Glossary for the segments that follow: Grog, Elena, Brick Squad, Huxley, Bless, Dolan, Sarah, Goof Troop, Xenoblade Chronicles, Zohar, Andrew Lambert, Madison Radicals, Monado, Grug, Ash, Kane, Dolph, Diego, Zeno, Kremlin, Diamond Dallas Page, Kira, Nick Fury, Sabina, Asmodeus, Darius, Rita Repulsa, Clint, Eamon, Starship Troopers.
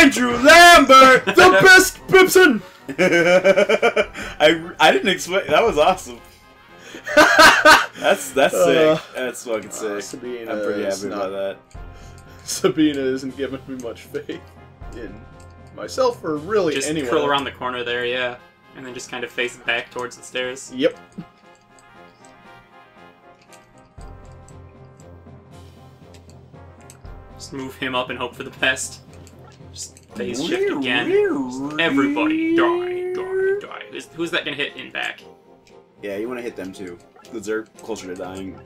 Andrew Lambert, the best Bibson. I didn't expect that was awesome. that's sick. That's fucking sick. Sabina, I'm pretty happy about that. Sabina isn't giving me much faith in myself or really just anyone. Just curl around the corner there, yeah, and then just kind of face back towards the stairs. Yep. Just move him up and hope for the best. Just phase shift again. Just everybody die, die, die. Who's that gonna hit in back? Yeah, you want to hit them too. Because they're closer to dying.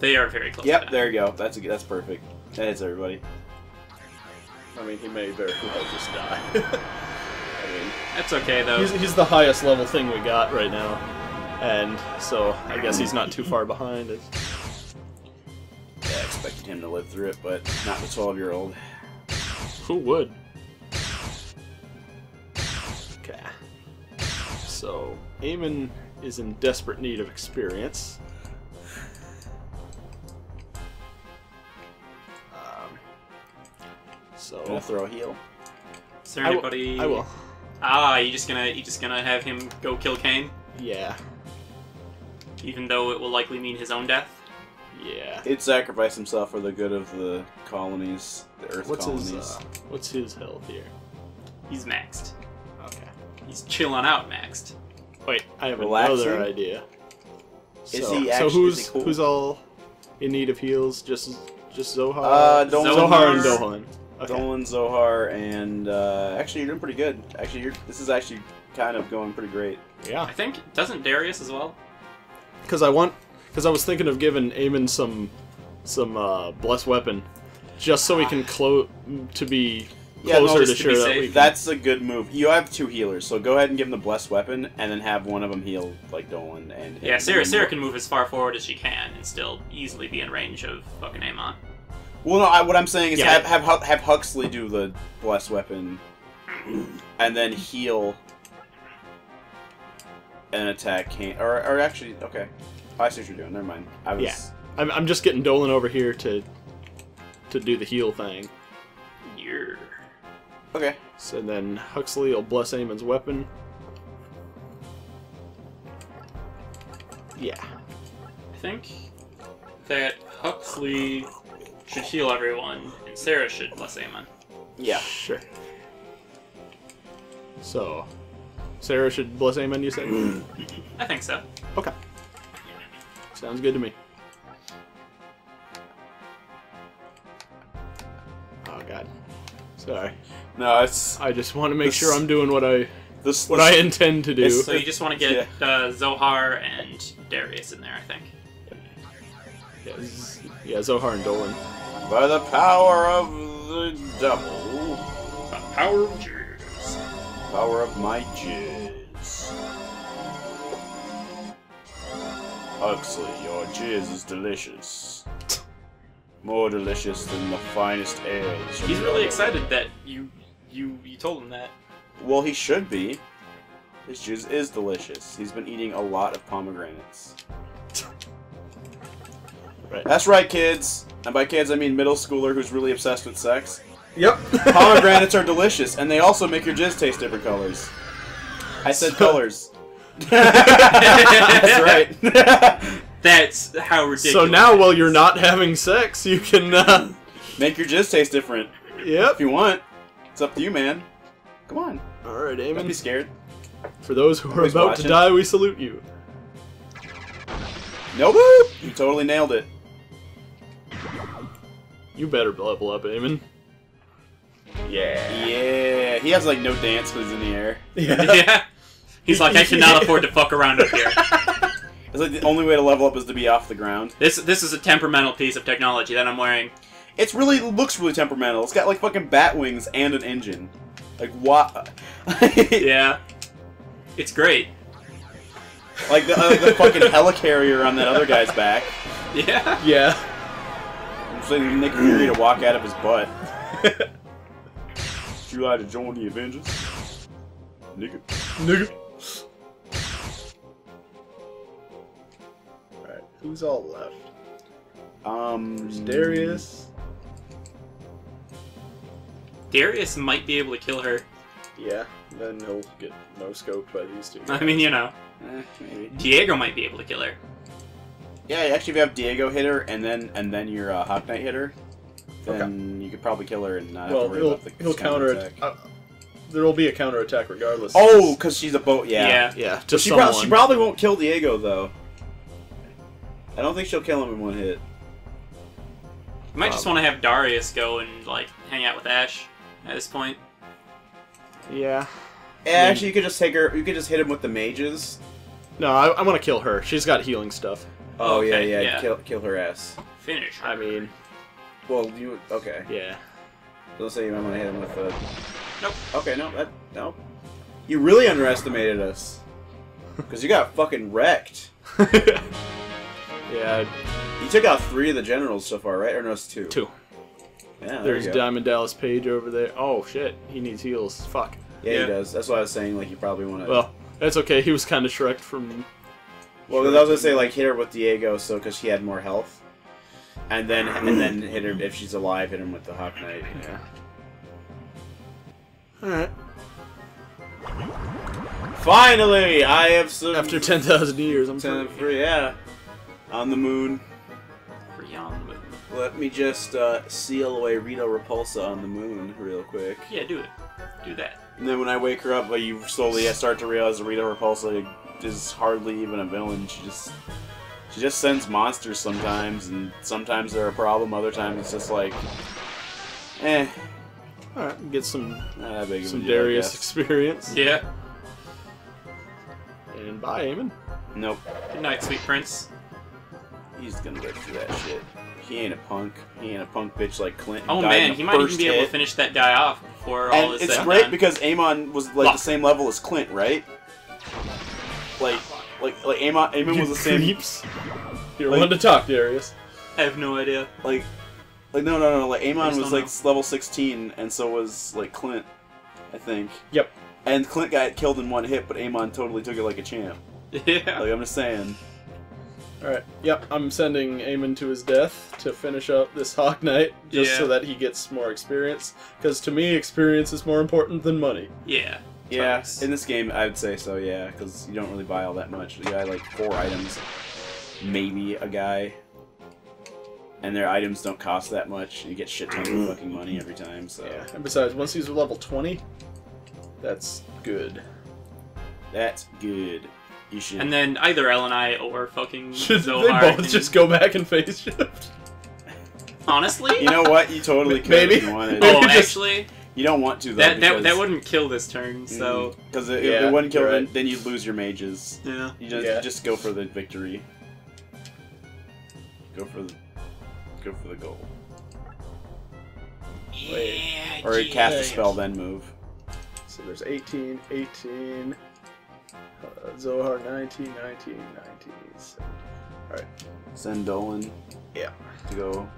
They are very close. Yep, to dying. There you go. That's perfect. That hits everybody. I mean, he may very well just die. I mean, that's okay though. He's the highest level thing we got right now, and so I guess he's not too far behind us. Yeah, I expected him to live through it, but not the 12-year-old. Who would? Okay. So Eamon is in desperate need of experience. So I'll throw a heal. Is there anybody? I will. Ah, you just gonna have him go kill Kane? Yeah. Even though it will likely mean his own death. Yeah. He'd sacrifice himself for the good of the colonies, the Earth colonies. What's his health here? He's maxed. Okay. He's chilling out maxed. Wait, I have another idea. So who's all in need of heals? Just Zohar. Zohar and Dolan. Okay. Dolan, Zohar, and actually you're doing pretty good. Actually, this is actually kind of going pretty great. Yeah. I think doesn't Darius as well? Because I was thinking of giving Eamon some blessed weapon, just so we can be closer to be safe. That's a good move. You have two healers, so go ahead and give them the blessed weapon, and then have one of them heal like Dolan and. Yeah, Sarah can move as far forward as she can, and still easily be in range of fucking Eamon. Well, no. What I'm saying is have Huxley do the blessed weapon, and then heal, and attack Kane. Or actually, okay. I see what you're doing. Never mind. I'm just getting Dolan over here to do the heal thing. Yeah. Okay. So then Huxley will bless Eamon's weapon. Yeah. I think that Huxley should heal everyone, and Sarah should bless Eamon. Yeah. Sure. So, Sarah should bless Eamon, you said? I think so. Okay. Sounds good to me. Oh god. Sorry. No, it's. I just want to make sure I'm doing what I intend to do. So you just want to get Zohar and Darius in there, I think. Yeah, Zohar and Dolan. By the power of the double. The power of jizz. Power of my jizz. Huxley, your jizz is delicious. More delicious than the finest ales. He's really excited that you told him that. Well, he should be. His jizz is delicious. He's been eating a lot of pomegranates. Right. That's right, kids. And by kids, I mean middle schooler who's really obsessed with sex. Yep. Pomegranates are delicious, and they also make your jizz taste different colors. I said colors. That's right. That's how ridiculous. So now, while you're not having sex, you can make your jizz taste different. Yep. If you want, it's up to you, man. Come on. All right, Eamon. Don't be scared. For those who are about to die, we salute you. Nope. You totally nailed it. You better level up, Eamon. Yeah. Yeah. He has like no dance because he's in the air. Yeah. He's like, I cannot afford to fuck around up here. It's like the only way to level up is to be off the ground. This is a temperamental piece of technology that I'm wearing. It's looks really temperamental. It's got like fucking bat wings and an engine. Like what? Yeah. It's great. Like the fucking helicarrier on that other guy's back. Yeah. Yeah. I'm Nick Fury to walk out of his butt. Would you like to join the Avengers? Nigga. Nigga. Alright, who's all left? There's Darius. Darius might be able to kill her. Yeah, then he'll get no scoped by these two guys. I mean, you know. Maybe. Diego might be able to kill her. Yeah, actually, if you have Diego hit her and then your Hawk Knight hit her, then you could probably kill her and not have to worry about the counter attack. There will be a counter attack regardless. Oh, because she's a boat. Yeah, yeah. Just she probably won't kill Diego though. I don't think she'll kill him in one hit. You might just want to have Darius go and like hang out with Ash at this point. Yeah. Actually, you could just take her. You could just hit him with the mages. No, I want to kill her. She's got healing stuff. Oh okay, yeah. Kill her ass. Finish her. I mean, well, you okay? Yeah. Let's say you might want to hit him with a. Nope. Okay, no, that no. You really underestimated us, because you got fucking wrecked. Yeah. You took out 3 of the generals so far, right? Or no, it's 2. 2. Yeah. There's Diamond Dallas Page over there. Oh shit, he needs heals. Fuck. Yeah, he does. That's why I was saying like you probably want to. Well, that's okay. He was kind of shreked from. Well, I was gonna say like hit her with Diego, so because she had more health, and then hit her if she's alive. Hit him with the Hawk Knight. Yeah. Alright. Finally, I have some. After 10,000 years, I'm free. Yeah, on the moon. Free on the moon. Let me just seal away Rita Repulsa on the moon real quick. Yeah, do it. Do that. And then when I wake her up, like, you slowly start to realize that Rita Repulsa is hardly even a villain. She just sends monsters sometimes, and sometimes they're a problem. Other times it's just like, eh. All right, get some Darius experience. Yeah. And bye, Eamon. Nope. Good night, sweet prince. He's gonna get through that shit. He ain't a punk. He ain't a punk bitch like Clint. Oh man, he might even be able to finish that guy off before all this. And it's great because Eamon was like the same level as Clint, right? Like Eamon was the same. You're one to talk, Darius. I have no idea. Like, no, like, Eamon was, like, level 16, and so was, like, Clint, I think. Yep. And Clint got killed in one hit, but Eamon totally took it like a champ. Yeah. Like, I'm just saying. Alright, yep, I'm sending Eamon to his death to finish up this Hawk Knight, just so that he gets more experience. Because to me, experience is more important than money. Yeah. Yeah, in this game, I would say so, yeah, because you don't really buy all that much. You got, like, 4 items, maybe a guy. And their items don't cost that much. You get shit tons of fucking money every time, so... Yeah. And besides, once these are level 20, that's good. That's good. You should... And then either L and I or fucking Zohar... They both just go back and phase shift? Honestly? You know what? You totally could if you wanted. Oh, actually... You don't want to, though, that wouldn't kill this turn, so... Because it wouldn't kill, then you'd lose your mages. Yeah. You just go for the victory. Go for the goal. Yeah, or he'd cast a spell, then move. So there's 18, 18, Zohar 19, 19, 19, 17. Alright. Send Dolan. Yeah. To go...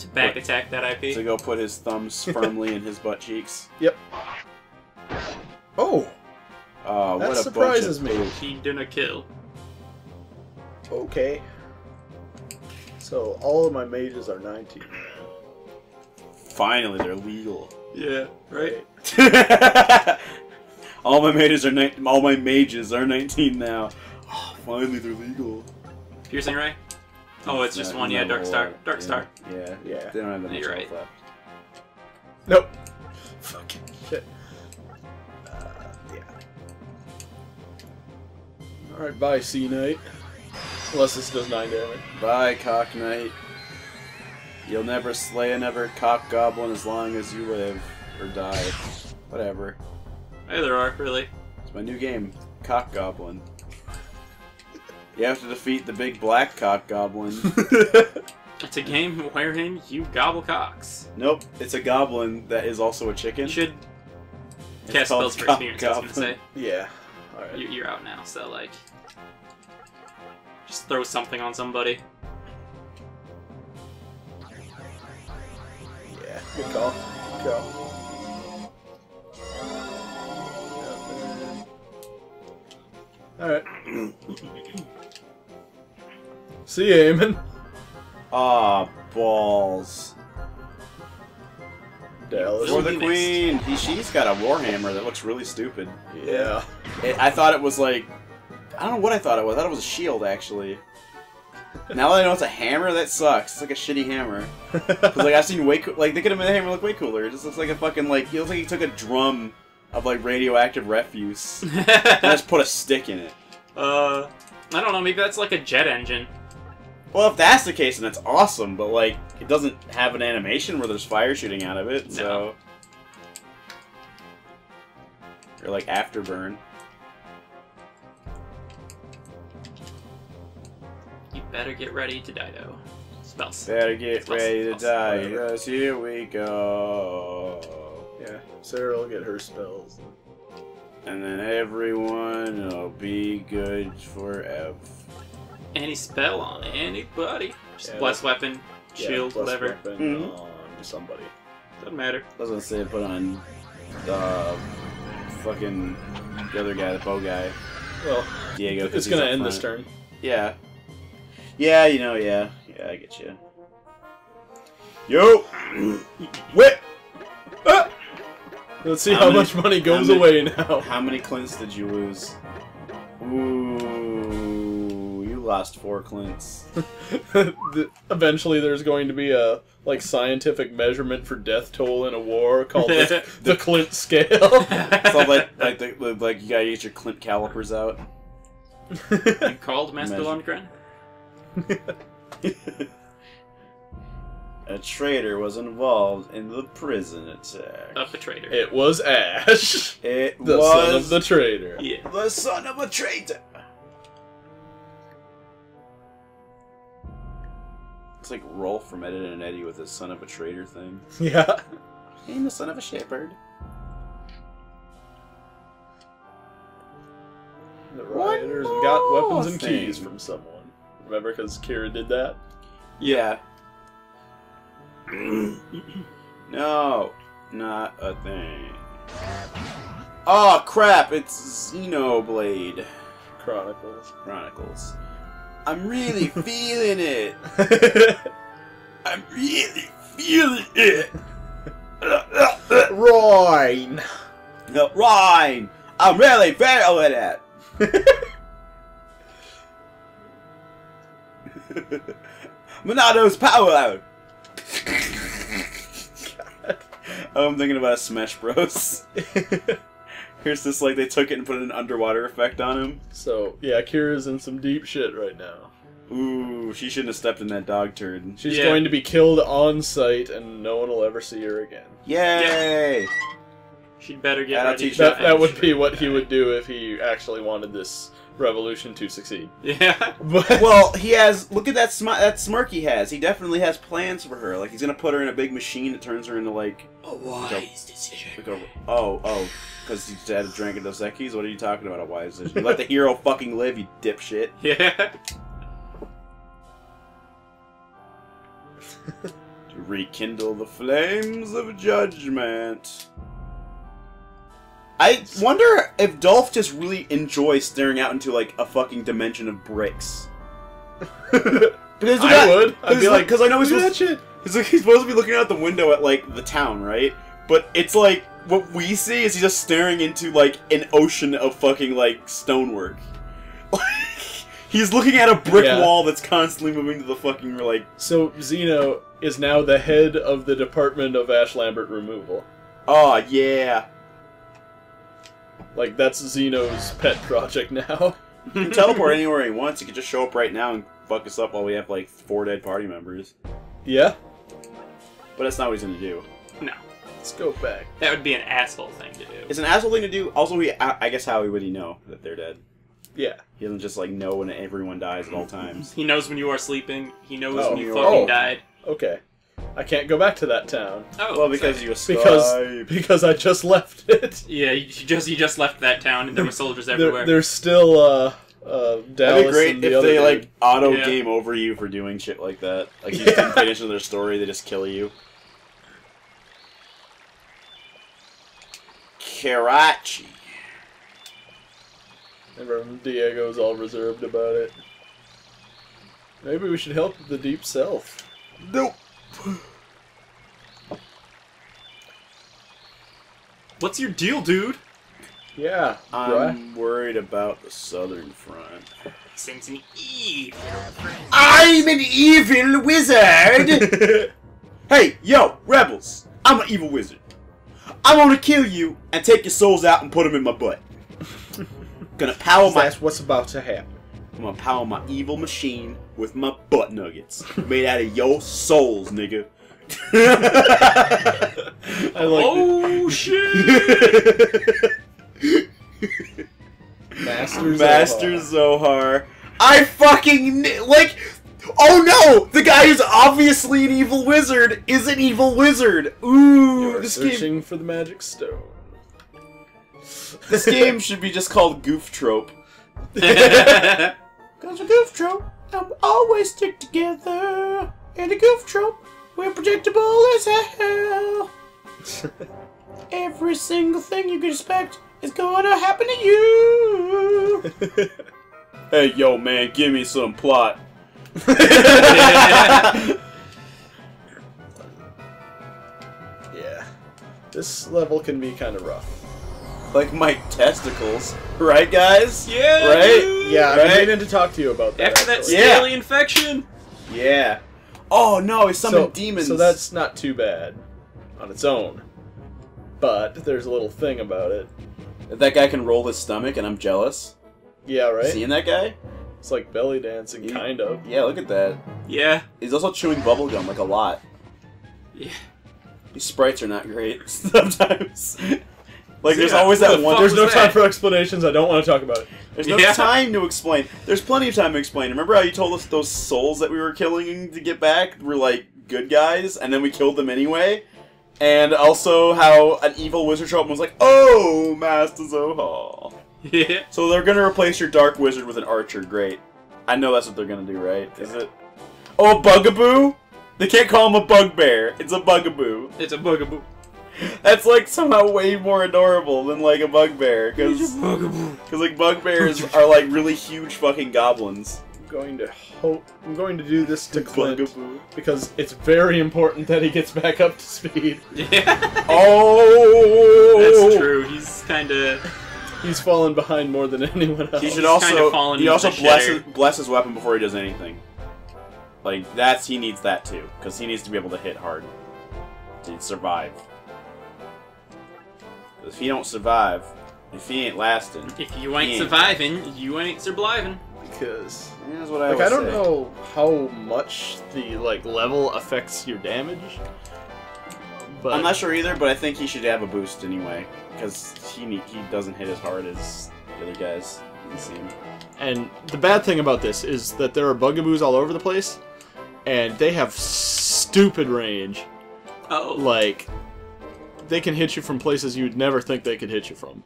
To back attack that IP. To go put his thumbs firmly in his butt cheeks. Yep. Oh! That what surprises a bunch of me. He didn't kill. Okay. So, all of my mages are 19. Finally, they're legal. Yeah, right? All my mages are 19 now. Oh, finally, they're legal. Piercing Ray? Oh, it's just one. Yeah, Dark Star. Dark Star. Yeah, yeah. They don't have that much left. Nope. Fucking shit. Yeah. Alright, bye, Sea Knight. Unless this does 9 damage. Bye, Cock Knight. You'll never slay another cock goblin as long as you live or die. Whatever. Either or, really. It's my new game, Cock Goblin. You have to defeat the big black cock goblin. It's a game wherein you gobble cocks. Nope, it's a goblin that is also a chicken. You should cast spells for experience, I was gonna say. Yeah. Alright. You're out now, so like. Just throw something on somebody. Yeah, good call. Good call. Alright. See you, Eamon. Ah, balls. Dallas. You're the queen. She's got a warhammer that looks really stupid. Yeah. I thought it was like... I don't know what I thought it was. I thought it was a shield, actually. Now that I know it's a hammer, that sucks. It's like a shitty hammer. Because, like, I've seen way... Like, they could have made the hammer look way cooler. It just looks like a fucking, like... It looks like he took a drum of, like, radioactive refuse. And I just put a stick in it. I don't know. Maybe that's like a jet engine. Well, if that's the case, then it's awesome. But, like, it doesn't have an animation where there's fire shooting out of it, no. So... Or, like, afterburn. You better get ready to die, though. Spells. Better get Spells. Ready to Spells. Die, because here we go. Yeah, Sarah will get her spells. And then everyone will be good forever. Any spell on anybody. Just bless weapon, shield, whatever. Bless weapon on somebody. Doesn't matter. Doesn't say put on the fucking the other guy, the bow guy. Well, Diego. It's gonna end this turn. Yeah. Yeah, you know, yeah. Yeah, I get you. Yo! Whip! Ah! Let's see how much money goes away now. How many Clints did you lose? Ooh, you lost 4 Clints. Eventually there's going to be a like scientific measurement for death toll in a war called the Clint scale. It's all like you gotta get your Clint calipers out. You called Master Lundgren? A traitor was involved in the prison attack. Up a traitor. It was Ash. The son of the traitor. Yeah. The son of a traitor. It's like Rolf from Ed and Eddie with his son of a traitor thing. Yeah. And the son of a shepherd. The rioters got weapons and keys from someone. Remember, because Kira did that? Yeah. No, not a thing. Oh crap, it's Xenoblade Chronicles. I'm really feeling it. I'm really feeling it. Rhine. No, Rhine. I'm really feeling it. Monado's power. Oh, I'm thinking about Smash Bros. Here's this, like, they took it and put an underwater effect on him. So, yeah, Kira's in some deep shit right now. Ooh, she shouldn't have stepped in that dog turd. She's going to be killed on sight, and no one will ever see her again. Yay! Yeah. She'd better get ready. That would be what he would do if he actually wanted this revolution to succeed. Yeah. Well, he has. Look at that smirk he has. He definitely has plans for her. Like he's gonna put her in a big machine that turns her into like a wise decision. Like a, because he had a drink of Dos Equis. What are you talking about? A wise decision? Let the hero fucking live, you dipshit. Yeah. To rekindle the flames of judgment. I wonder if Dolph just really enjoys staring out into, like, a fucking dimension of bricks. Because I would. I'd be like, because I know he's supposed to be looking out the window at, like, the town, right? But it's like, what we see is he's just staring into, like, an ocean of fucking, like, stonework. He's looking at a brick wall that's constantly moving to the fucking, like... So, Zeno is now the head of the Department of Ash Lambert Removal. Oh, yeah. Like, that's Zeno's pet project now. He can teleport anywhere he wants. He can just show up right now and fuck us up while we have, like, 4 dead party members. Yeah. But that's not what he's gonna do. No. Let's go back. That would be an asshole thing to do. It's an asshole thing to do. Also, I guess how would he know that they're dead? Yeah. He doesn't just, like, know when everyone dies at all times. He knows when you are sleeping. He knows when you fucking died. Okay. I can't go back to that town. Oh, well, because you escaped. Because I just left it. Yeah, you just left that town, and there were soldiers everywhere. There's still Dallas. That'd be great if they like auto game over you for doing shit like that. Like you didn't finish their story, they just kill you. Kirachi. Everyone, Diego's all reserved about it. Maybe we should help the deep self. Nope. What's your deal, dude? Yeah. I'm worried about the Southern Front. Since an evil prince. I'm an evil wizard! Hey, yo, rebels! I'm an evil wizard. I'm gonna kill you and take your souls out and put them in my butt. Gonna power my... That's what's about to happen. I'm gonna power my evil machine with my butt nuggets. Made out of your souls, nigga. Oh, shit! Master Zohar. I fucking... Like... Oh no! The guy who's obviously an evil wizard is an evil wizard! Ooh, you're this game... searching for the magic stone. This game should be just called Goof Troop. Because of Goof Troop, I'm always stick together. And a Goof Troop, we're predictable as hell. Every single thing you can expect is gonna happen to you. Hey, yo, man, give me some plot. Yeah. This level can be kind of rough. Like my testicles. Right, guys? Yeah, right? Dude. Yeah, I've been waiting to talk to you about that. After that scaly infection? Yeah. Oh, no, he summoned demons. So that's not too bad on its own. But there's a little thing about it. That guy can roll his stomach and I'm jealous. Yeah, right? Seeing that guy? It's like belly dancing, kind of. Yeah, look at that. Yeah. He's also chewing bubblegum, like, a lot. Yeah. These sprites are not great sometimes. Like, there's always that one... There's no time for explanations, I don't want to talk about it. There's no time to explain. There's plenty of time to explain. Remember how you told us those souls that we were killing to get back were, like, good guys, and then we killed them anyway? And also how an evil wizard showed up and was like, oh, Master Zohar. Yeah. So they're gonna replace your dark wizard with an archer. Great. I know that's what they're gonna do, right? Is it? Oh, a bugaboo? They can't call him a bugbear. It's a bugaboo. It's a bugaboo. That's like somehow way more adorable than like a bugbear, because like bugbears are like really huge fucking goblins. I'm going to do this to Clint because it's very important that he gets back up to speed. Yeah. Oh. That's true. He's kind of. He's fallen behind more than anyone else. He should also bless his weapon before he does anything. Like he needs that too, because he needs to be able to hit hard to survive. If he don't survive, if he ain't lasting, if you ain't surviving, you ain't surbliving. Because that's what I like. I don't know how much the like level affects your damage. But I'm not sure either, but I think he should have a boost anyway. Because he doesn't hit as hard as the other guys. And the bad thing about this is that there are bugaboos all over the place, and they have stupid range. Oh. Like, they can hit you from places you'd never think they could hit you from.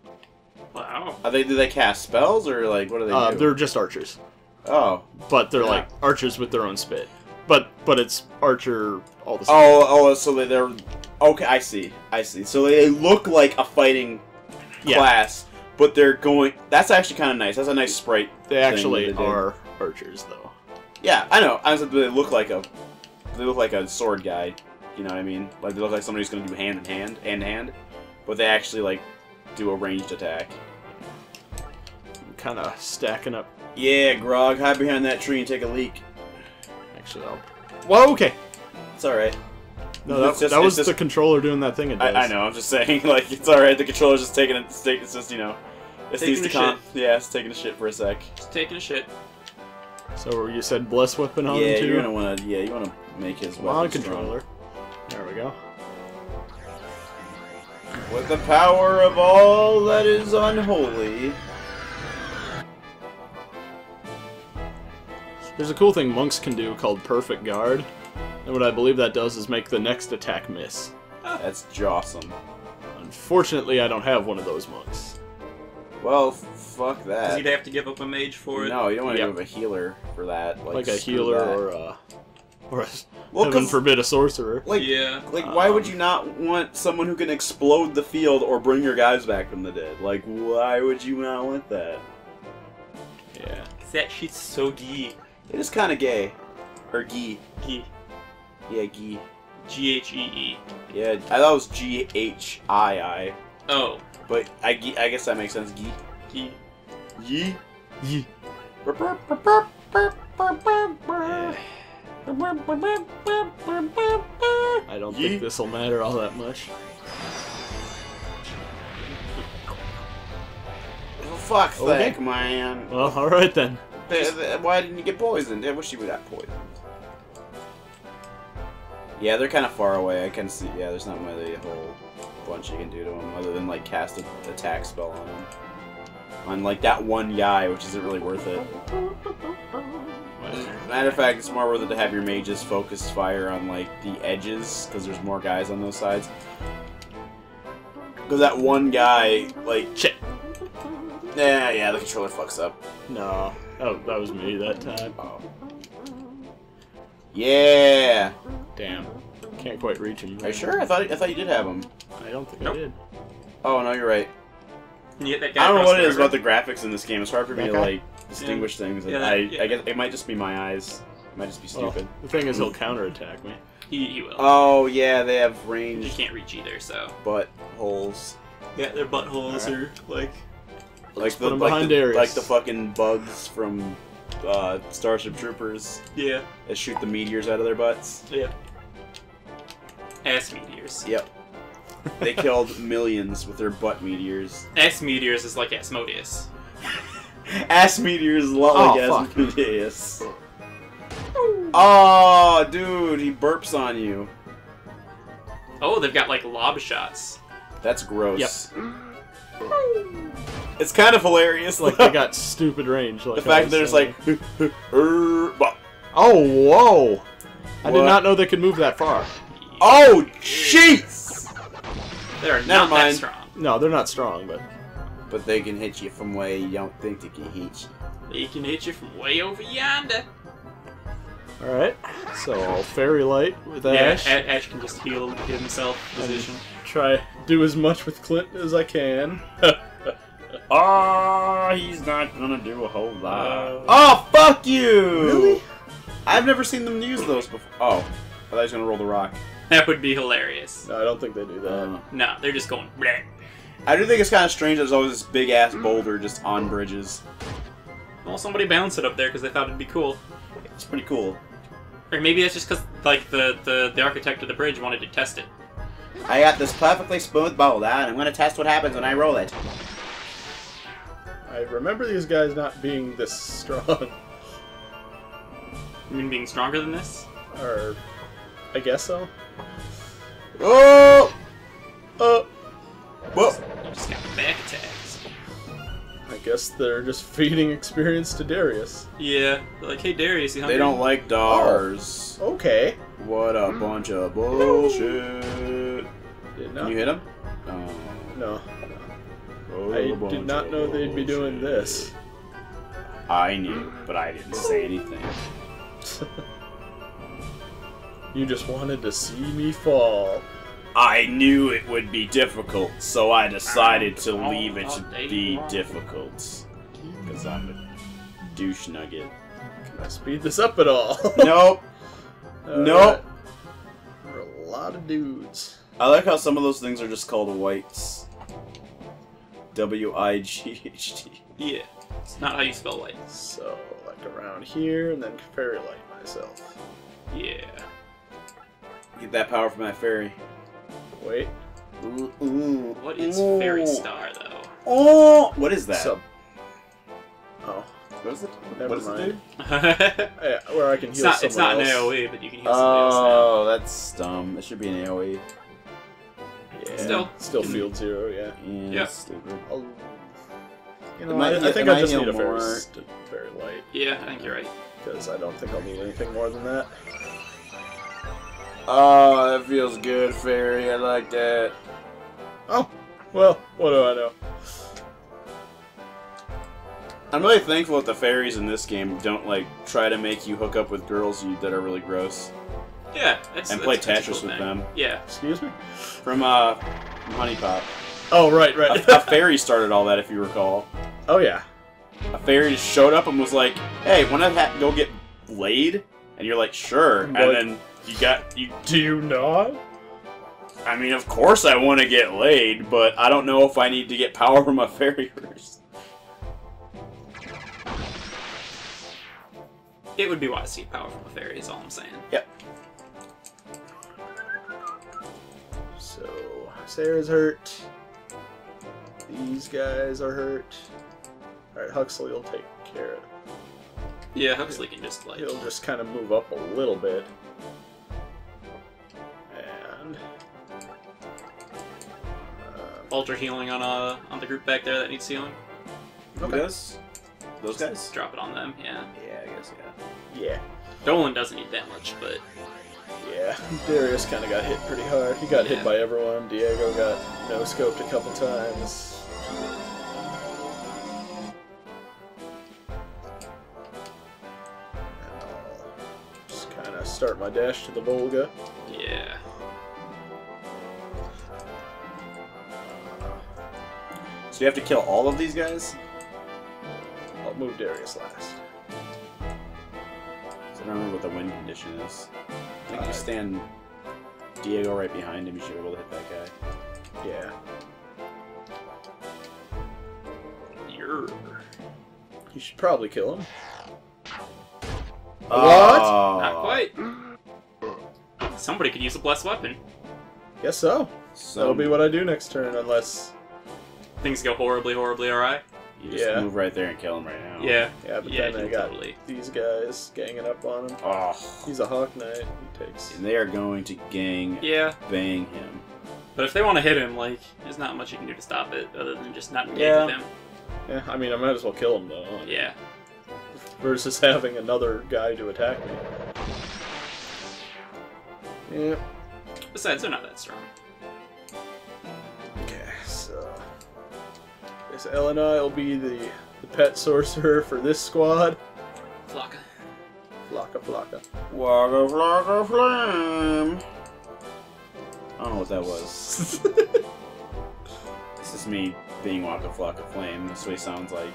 Wow. Do they cast spells, or like, what do they do? They're just archers. Oh. But they're like archers with their own spit. But it's archer all the same. Oh, so they're... Okay, I see. I see. So they look like a fighting class, but they're going... That's actually kind of nice. That's a nice sprite. They actually are archers, though. Yeah, I know. I said they look like a... They look like a sword guy. You know what I mean? Like, they look like somebody who's going to do hand-in-hand. But they actually, like, do a ranged attack. Kind of stacking up. Yeah, Grog, hide behind that tree and take a leak. Actually, I'll... Well, okay. It's alright. No, that was just the controller doing that thing it does. I know, I'm just saying, like, it's alright, the controller's just taking it, it's just, you know, it needs to calm. Yeah, it's taking a shit for a sec. It's taking a shit. So you said bless weapon on him too? You want to make his weapon on controller. There we go. With the power of all that is unholy. There's a cool thing monks can do called Perfect Guard. And what I believe that does is make the next attack miss. That's jawsome. Unfortunately, I don't have one of those monks. Well, fuck that. Because you'd have to give up a mage for it. No, you don't want to give up a healer for that. Like a healer or a heaven forbid, a sorcerer. Like, why would you not want someone who can explode the field or bring your guys back from the dead? Like, why would you not want that? Yeah. That shit's so gee. It is kind of gay. Or gee. Gee. Yeah, gee. G-H-E-E. Yeah, I thought it was G-H-I-I. Oh. But I guess that makes sense. Gee. Gee. Yee. Yee. I don't think this will matter all that much. Well, fuck that, man. Well, alright then. Why didn't you get poisoned? I wish you would have poisoned. Yeah, they're kind of far away. I can see. Yeah, there's not really a whole bunch you can do to them other than like cast an attack spell on them. On like that one guy, which isn't really worth it. Matter of fact, it's more worth it to have your mages focus fire on like the edges, because there's more guys on those sides. Because that one guy, like, shit. Yeah, yeah, the controller fucks up. No, oh, that was me that time. Oh. Yeah. Damn, can't quite reach him. Are you sure? I thought you did have him. I don't think I did. Oh no, you're right. Can you get that guy? I don't know what it is about the graphics in this game. It's hard for me to like distinguish things. Yeah, I guess it might just be my eyes. It might just be stupid. Well, the thing is, he'll counterattack me. He will. Oh yeah, they have range. You can't reach either, so. Butt holes. Yeah, their butt holes are like the fucking bugs from Starship Troopers. Yeah. That shoot the meteors out of their butts. Yeah. Ass meteors. Yep. They killed millions with their butt meteors. Ass meteors is like Asmodeus. Ass meteors is a lot like Asmodeus. Oh, dude, he burps on you. Oh, they've got like lob shots. That's gross. Yep. It's kind of hilarious. Like they got stupid range. Like the fact that there's like, oh whoa! I did not know they could move that far. Oh jeez! They're not that strong. No, they're not strong, but they can hit you from way you don't think they can hit you. They can hit you from way over yonder. All right. So fairy light with Ash. Yeah, Ash can just heal himself. Position. Try do as much with Clint as I can. Oh, he's not gonna do a whole lot. Oh, fuck you! Really? I've never seen them use those before. Oh, I thought he was gonna roll the rock. That would be hilarious. No, I don't think they do that. No, they're just going bleh. I do think it's kind of strange there's always this big-ass boulder just on bridges. Well, somebody bounced it up there because they thought it'd be cool. It's pretty cool. Or maybe that's just because, like, the architect of the bridge wanted to test it. I got this perfectly smooth boulder, and I'm gonna test what happens when I roll it. I remember these guys not being this strong. You mean being stronger than this? Or, I guess so. Oh! Whoa! You just got back attacks. I guess they're just feeding experience to Darius. Yeah, they're like, hey Darius, you hungry? They don't like Dars. Oh, okay. What a bunch of bullshit. Did not. Can you hit him? No. I did not know they'd be doing this. I knew, but I didn't say anything. You just wanted to see me fall. I knew it would be difficult, so I decided to leave it to be difficult. Because I'm a douche nugget. Can I speed this up at all? Nope. Nope. There are a lot of dudes. I like how some of those things are just called whites. W-I-G-H-T. Yeah. It's not how you spell light. So, like around here, and then fairy light myself. Yeah. Get that power from that fairy. Wait. Ooh, ooh. What is fairy star, though? Oh! What is that? So, oh. What is it? What does it do? Yeah, where I can heal someone else. It's not an AoE, but you can heal someone else now. Oh, that's dumb. It should be an AoE. Yeah. Still field zero, yeah. Yeah. Stupid. You know, I think I just need a very light. Yeah, I think you're right. Because I don't think I'll need anything more than that. Oh, that feels good, fairy. I like that. Oh, well, what do I know? I'm really thankful that the fairies in this game don't like try to make you hook up with girls that are really gross. Yeah, and play Tetris with them. Yeah. Excuse me? From Honey Pop. Oh, right. A fairy started all that, if you recall. Oh, yeah. A fairy just showed up and was like, hey, wanna go get laid? And you're like, sure. What? And then you got... Do you not? I mean, of course I want to get laid, but I don't know if I need to get power from my farriers. It would be wise to get power from the fairy, is all I'm saying. Yep. So, Sarah's hurt. These guys are hurt. Alright, Huxley will take care of it. Yeah, Huxley can just, like... He'll just kind of move up a little bit. And... Alter healing on the group back there that needs healing. Okay. Those guys? Drop it on them, yeah. Yeah, I guess, yeah. Yeah. Dolan doesn't need that much, but... Yeah, Darius kind of got hit pretty hard. He got hit by everyone. Diego got no-scoped a couple times. Just kind of start my dash to the Volga. Yeah. So you have to kill all of these guys? I'll move Darius last. I don't remember what the win condition is. I think you stand Diego right behind him, you should be able to hit that guy. Yeah. You should probably kill him. What? Not quite. Somebody could use a blessed weapon. Guess so. That'll be what I do next turn, unless... Things go horribly, horribly awry. You just move right there and kill him right now. Yeah. Yeah, but then they got these guys ganging up on him. Oh. He's a Hawk Knight. He takes... And they are going to gang bang him. But if they want to hit him, like, there's not much you can do to stop it other than just not engage with him. Yeah, I mean, I might as well kill him, though. Like, yeah. Versus having another guy to attack me. Yeah. Besides, they're not that strong. So Elena will be the pet sorcerer for this squad. Flocka. Flocka Flocka. Waka Flocka Flame! I don't know what that was. This is me being Waka Flocka Flame. That's what it sounds like.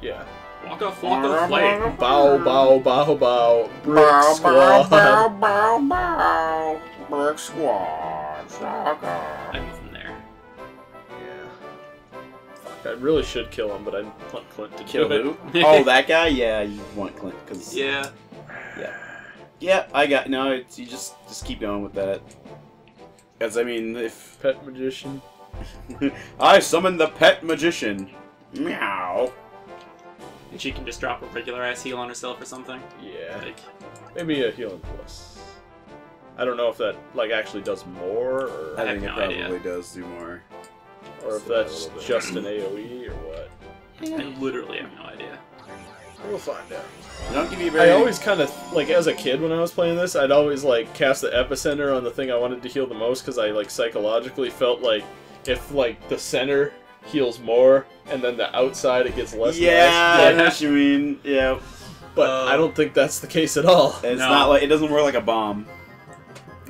Yeah. Waka Flocka Flame. Bow, bow, bow, bow. Brick Squad. Bow, bow, bow, bow. Brick Squad. Flocka. I really should kill him, but I want Clint to kill him. Oh, that guy? Yeah, you want Clint because yeah. I got you just keep going with that. Because I mean, if pet magician, I summoned the pet magician. Meow. And she can just drop a regular ass heal on herself or something. Yeah. Like... Maybe a healing plus. I don't know if that like actually does more. Or... I think it probably does do more. Or if that's just an AoE or what? I literally have no idea. We'll find out. Don't give me very... I always kind of, like, as a kid when I was playing this, I'd always, like, cast the epicenter on the thing I wanted to heal the most because I, like, psychologically felt like if, like, the center heals more and then the outside it gets less. Yeah, I know what you mean. Yeah. But I don't think that's the case at all. It's not like... It doesn't work like a bomb.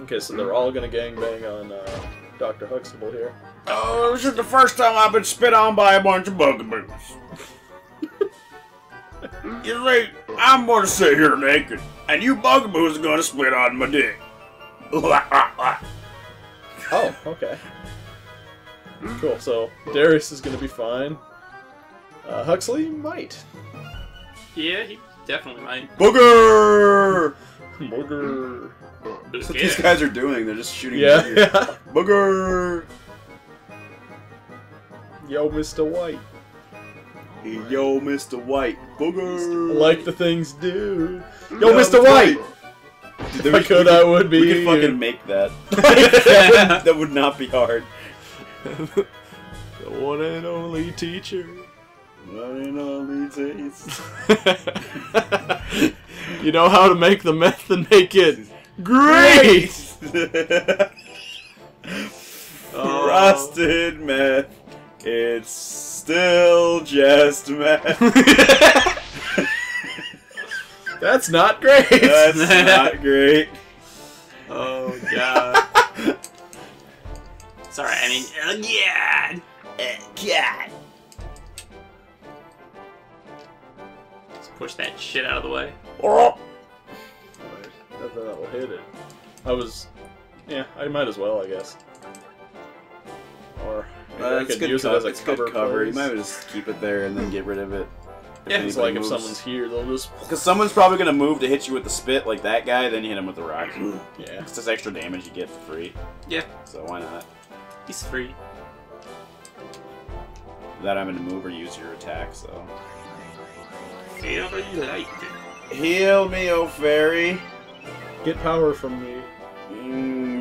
Okay, so they're all going to gangbang on Dr. Huxtable here. Oh, this is the first time I've been spit on by a bunch of bugaboos. You see, I'm gonna sit here naked, and you bugaboos are gonna spit on my dick. Oh, okay. Cool, so Darius is gonna be fine. Huxley might. Yeah, he definitely might. Booger! Booger. That's what these guys are doing, they're just shooting at you. Booger! Yo, Mr. White. Yo, Mr. White. Booger. Like the things do. Yo, Mr. White! Dude, if I could, I would be. We could fucking make that. That would not be hard. The one and only teacher. One and only taste. You know how to make the meth and make it great! Frosted meth. It's still just meth. That's not great. That's not great. Oh god. Sorry, I mean, god. Let's push that shit out of the way. Oh. I thought that will hit it. I might as well, I guess. Or I could use it as a cover. You might just keep it there and then get rid of it. Yeah, it's like moves. If someone's here, they'll just... Because someone's probably going to move to hit you with the spit like that guy, then you hit him with the rock. Yeah. It's just extra damage you get for free. Yeah. So why not? He's free. Without having to move or use your attack, so... Heal me, oh fairy. Get power from me.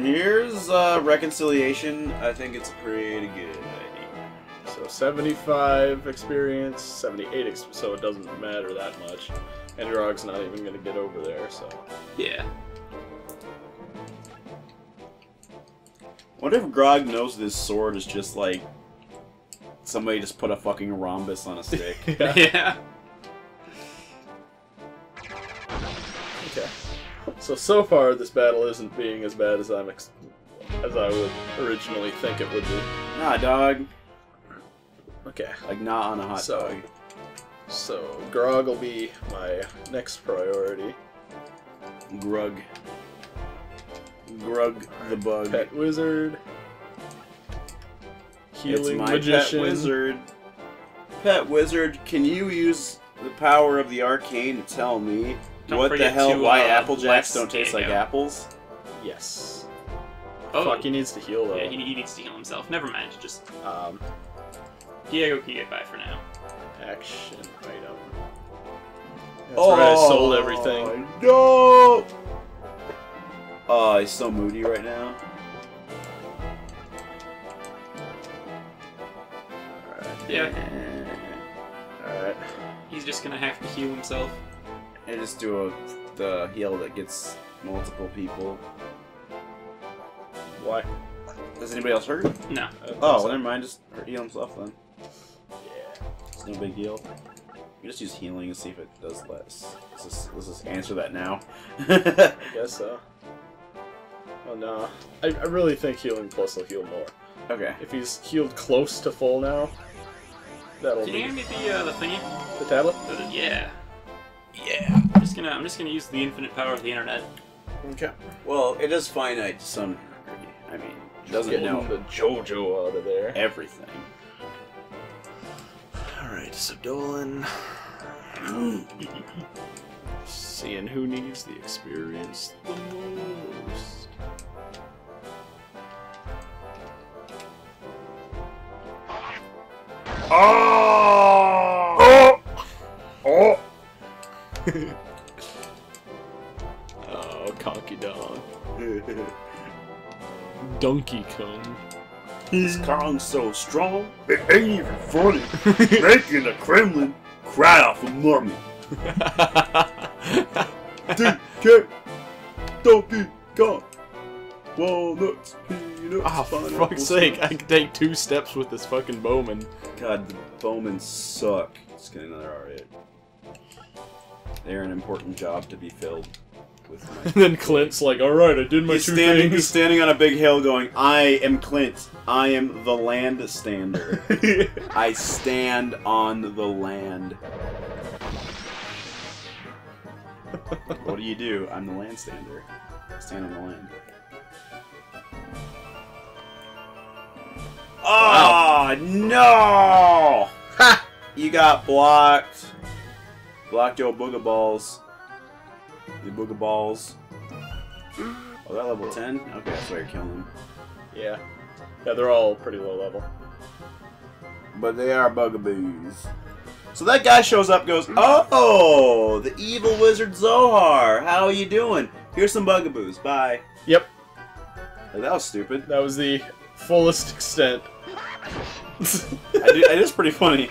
Here's reconciliation. I think it's pretty good. So 75 experience, 78 experience, so it doesn't matter that much. And Grog's not even going to get over there, so... Yeah. What if Grog knows this sword is just like... Somebody just put a fucking rhombus on a stick. Yeah. Yeah. Okay. So far this battle isn't being as bad as I would originally think it would be. Nah, dog. Okay. Like, not on a hot dog. So, Grog will be my next priority. Grug. Grug the bug. Pet wizard. Healing magician. Pet wizard. Pet wizard, can you use the power of the arcane to tell me what the hell, why Apple Jacks don't taste like apples? Yes. Oh. Fuck, he needs to heal, though. Yeah, he needs to heal himself. Never mind, just... Diego can get by for now. Action item. That's right, I sold everything. No! Oh, he's so moody right now. Alright. Yeah. Alright. He's just gonna have to heal himself. I just do the heal that gets multiple people. Why? Does anybody else hurt? No. Oh, well, never mind, just heal himself then. No big deal. You just use healing and see if it does less. Let's just answer that now. I guess so. Oh no. I really think healing plus will heal more. Okay. If he's healed close to full now, that'll be... Can you hand me the thingy? The tablet? Yeah. Yeah. I'm just gonna use the infinite power of the internet. Okay. Well, it is finite to some degree. I mean, it doesn't know the JoJo out of there. Everything. Alright, so Dolan. Seeing who needs the experience the most. Oh! Oh! Oh! Oh, cocky dog. Donkey Kong. This Kong's so strong, it ain't even funny. Making the Kremlin cry out for mummy. DK, Donkey Kong, walnuts, peanuts. Ah, for fuck's sake, I can take 2 steps with this fucking bowman. God, the bowmen suck. Let's get another R8. They're an important job to be filled. And then Clint's like, alright, I did my two things. He's standing on a big hill going, I am Clint. I am the land stander. I stand on the land. What do you do? I'm the land stander. Stand on the land. Oh, no! Ha! You got blocked. Blocked your booger balls. The Booga Balls. Oh, that level 10? Okay, that's why you're killing them. Yeah. Yeah, they're all pretty low level. But they are bugaboos. So that guy shows up, goes, oh, the evil wizard Zohar. How are you doing? Here's some bugaboos. Bye. Yep. Like, that was stupid. That was the fullest extent. It is pretty funny.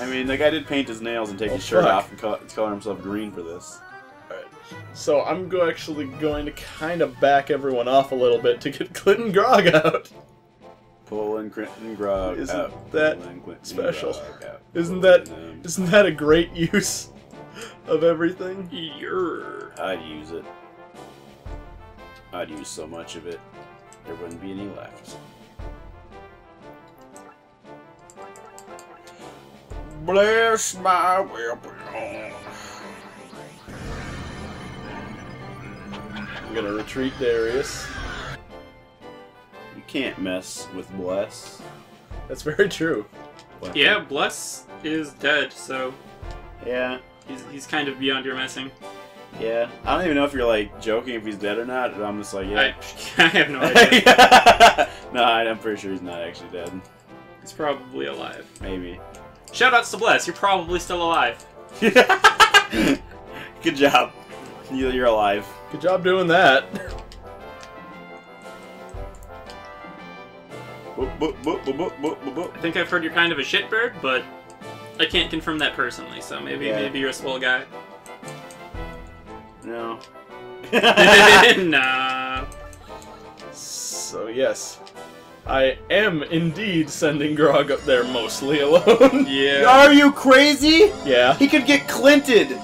I mean, the guy did paint his nails and take his shirt off and color himself green for this. Alright. So I'm actually going to kind of back everyone off a little bit to get Clint and Grog out. Pulling Clint and Grog out. Isn't that special? Isn't that a great use of everything? Yer. I'd use it. I'd use so much of it, there wouldn't be any left. Bless my weapon. I'm gonna retreat Darius. You can't mess with Bless. That's very true. But yeah, Bless is dead, so... yeah. He's kind of beyond your messing. Yeah. I don't even know if you're, like, joking if he's dead or not, but I'm just like, yeah. I have no idea. Yeah. No, I'm pretty sure he's not actually dead. He's probably alive. Maybe. Shoutouts to Bless, you're probably still alive. Good job. You're alive. Good job doing that. I think I've heard you're kind of a shitbird, but I can't confirm that personally, so maybe maybe you're a swell guy. No. Nah. So, yes. I am indeed sending Grog up there mostly alone. Yeah. Are you crazy? Yeah. He could get Clinted!